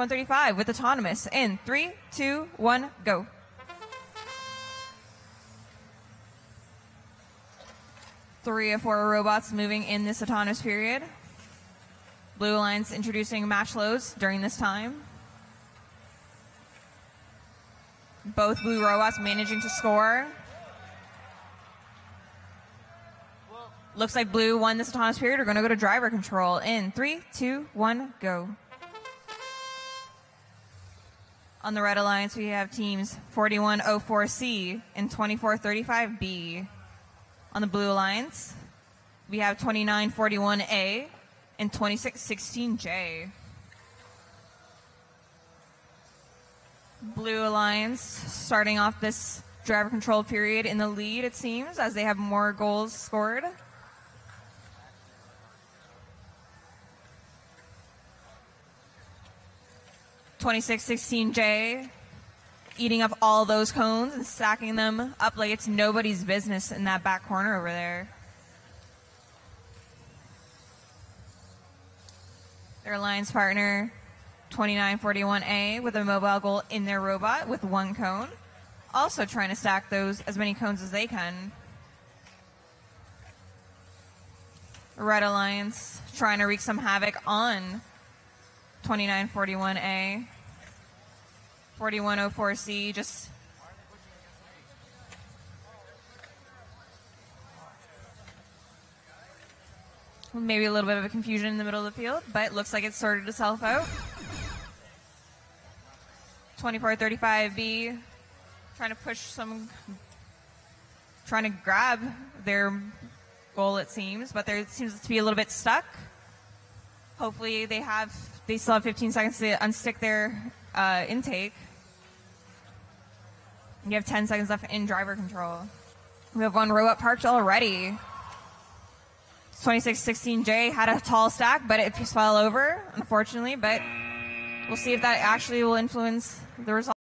135 with autonomous in 3, 2, 1, go. Three of four robots moving in this autonomous period. Blue Alliance introducing match loads during this time. Both blue robots managing to score. Looks like blue won this autonomous period. We're going to go to driver control in 3, 2, 1, go. On the red alliance, we have teams 4104C and 2435B. On the blue alliance, we have 2941A and 2616J. Blue alliance starting off this driver control period in the lead, it seems, as they have more goals scored. (2616J) eating up all those cones and stacking them up like it's nobody's business in that back corner over there. Their alliance partner, 2941A, with a mobile goal in their robot with one cone, also trying to stack those as many cones as they can. Red alliance trying to wreak some havoc on 2941A. 4104C just maybe a little bit of a confusion in the middle of the field, but it looks like it sorted itself out. 2435B trying to push some, trying to grab their goal, it seems, but there seems to be a little bit stuck. Hopefully they have, they still have 15 seconds to unstick their intake. You have 10 seconds left in driver control. We have one robot parked already. 2616J had a tall stack, but it fell over, unfortunately. But we'll see if that actually will influence the result.